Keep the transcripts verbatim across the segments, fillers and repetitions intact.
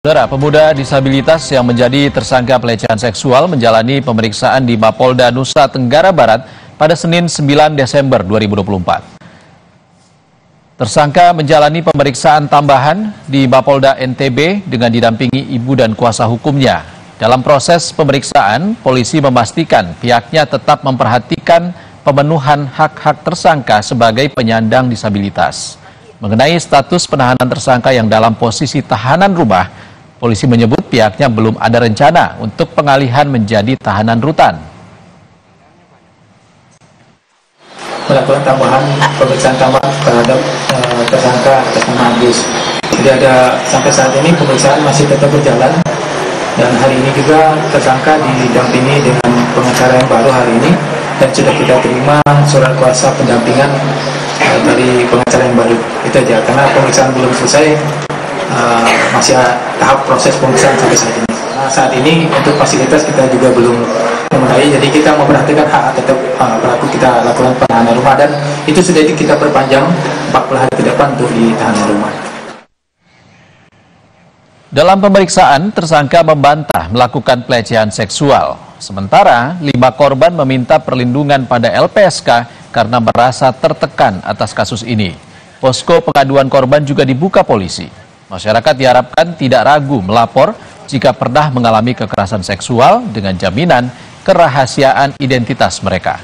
Saudara, pemuda disabilitas yang menjadi tersangka pelecehan seksual menjalani pemeriksaan di Mapolda Nusa Tenggara Barat pada Senin sembilan Desember dua ribu dua puluh empat. Tersangka menjalani pemeriksaan tambahan di Mapolda N T B dengan didampingi ibu dan kuasa hukumnya. Dalam proses pemeriksaan, polisi memastikan pihaknya tetap memperhatikan pemenuhan hak-hak tersangka sebagai penyandang disabilitas. Mengenai status penahanan tersangka yang dalam posisi tahanan rumah, polisi menyebut pihaknya belum ada rencana untuk pengalihan menjadi tahanan rutan. Melakukan tambahan pemeriksaan tambahan terhadap uh, tersangka tersangka Agus. Jadi ada sampai saat ini pemeriksaan masih tetap berjalan dan hari ini juga tersangka didampingi dengan pengacara yang baru hari ini dan sudah kita terima surat kuasa pendampingan uh, dari pengacara yang baru. Itu aja, karena pemeriksaan belum selesai. Uh, masih tahap proses pemeriksaan sampai saat ini. Nah, saat ini untuk fasilitas kita juga belum memadai, jadi kita memperhatikan hak tetap uh, berlaku. Kita lakukan penahanan rumah dan itu sudah kita perpanjang empat puluh hari ke depan untuk di tahanan rumah. Dalam pemeriksaan, tersangka membantah melakukan pelecehan seksual. Sementara, lima korban meminta perlindungan pada L P S K karena merasa tertekan atas kasus ini. Posko pengaduan korban juga dibuka polisi. Masyarakat diharapkan tidak ragu melapor jika pernah mengalami kekerasan seksual dengan jaminan kerahasiaan identitas mereka.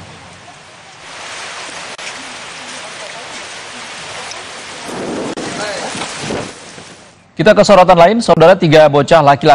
Kita ke sorotan lain, saudara, tiga bocah laki-laki.